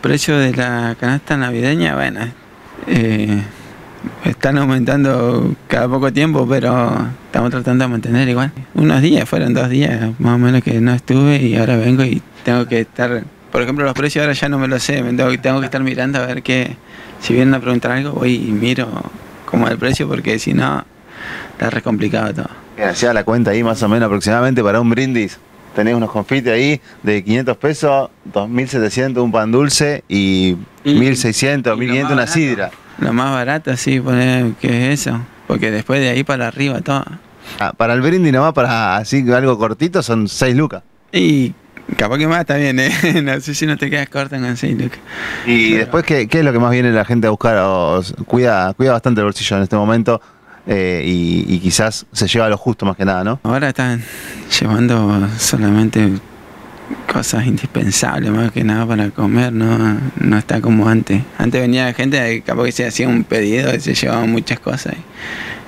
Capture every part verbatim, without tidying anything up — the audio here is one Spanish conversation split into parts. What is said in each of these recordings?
precios de la canasta navideña, bueno, eh, están aumentando cada poco tiempo, pero estamos tratando de mantener igual. Unos días, fueron dos días más o menos que no estuve y ahora vengo y tengo que estar... Por ejemplo, los precios ahora ya no me los sé, tengo que, tengo que estar mirando a ver qué... Si vienen a preguntar algo, voy y miro como el precio, porque si no, está re complicado todo. Hacía la cuenta ahí más o menos aproximadamente para un brindis. Tenés unos confites ahí de quinientos pesos, dos mil setecientos un pan dulce y, y mil seiscientos, y mil quinientos una sidra. Lo más barato, sí, poner que es eso, porque después de ahí para arriba todo. Ah, para el brindis nomás, para así algo cortito, son seis lucas. Y capaz que más está bien, ¿eh? No sé si no te quedas corta con seis lucas. Y pero... después, ¿qué, ¿qué es lo que más viene la gente a buscar? O, cuida, cuida bastante el bolsillo en este momento. Eh, y, y quizás se lleva lo justo más que nada, ¿no? Ahora están llevando solamente cosas indispensables más que nada para comer, no, no está como antes. Antes venía gente, capaz que se hacía un pedido y se llevaban muchas cosas.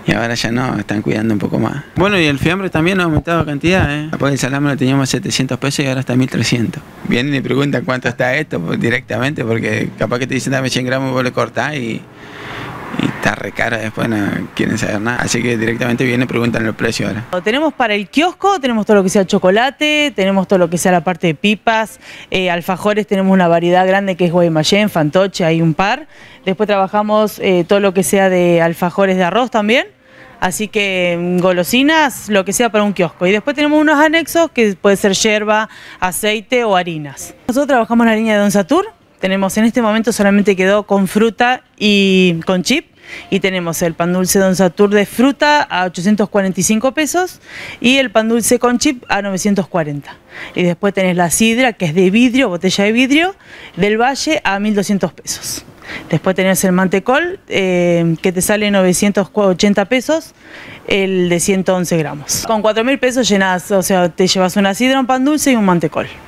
Y, y ahora ya no, están cuidando un poco más. Bueno, y el fiambre también ha aumentado cantidad, ¿eh? Capaz que el salame lo teníamos a setecientos pesos y ahora está a mil trescientos. Vienen y preguntan cuánto está esto directamente, porque capaz que te dicen dame cien gramos y vos lo cortás y... y está re cara, después no quieren saber nada. Así que directamente viene y preguntan los precios ahora. Tenemos para el kiosco, tenemos todo lo que sea chocolate, tenemos todo lo que sea la parte de pipas, eh, alfajores, tenemos una variedad grande que es Guaymallén, Fantoche, hay un par. Después trabajamos eh, todo lo que sea de alfajores de arroz también. Así que golosinas, lo que sea para un kiosco. Y después tenemos unos anexos que puede ser yerba, aceite o harinas. Nosotros trabajamos en la línea de Don Satur. Tenemos en este momento solamente quedó con fruta y con chip. Y tenemos el pan dulce Don Satur de fruta a ochocientos cuarenta y cinco pesos y el pan dulce con chip a novecientos cuarenta. Y después tenés la sidra, que es de vidrio, botella de vidrio, del Valle a mil doscientos pesos. Después tenés el mantecol, eh, que te sale novecientos ochenta pesos, el de ciento once gramos. Con cuatro mil pesos llenás, o sea, te llevas una sidra, un pan dulce y un mantecol.